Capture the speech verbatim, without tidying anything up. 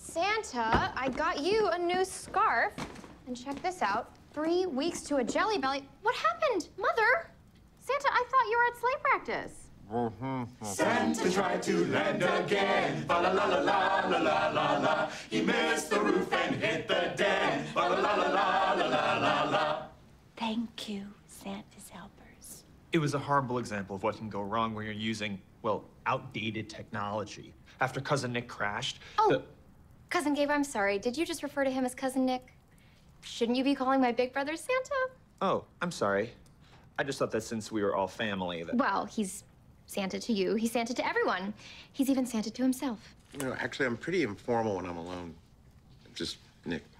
Santa, I got you a new scarf. And check this out, three weeks to a jelly belly. What happened, Mother? Santa, I thought you were at sleigh practice. Mm-hmm. Santa tried to land again. Ba la la la la la la la la. He missed the roof and hit the den. Ba la la la la la la la la. Thank you, Santa's helpers. It was a horrible example of what can go wrong when you're using, well, outdated technology. After Cousin Nick crashed. Oh, the... Cousin Gabe, I'm sorry. Did you just refer to him as Cousin Nick? Shouldn't you be calling my big brother Santa? Oh, I'm sorry. I just thought that since we were all family that... Well, he's Santa to you. He's Santa to everyone. He's even Santa to himself. You know, actually, I'm pretty informal when I'm alone. Just Nick.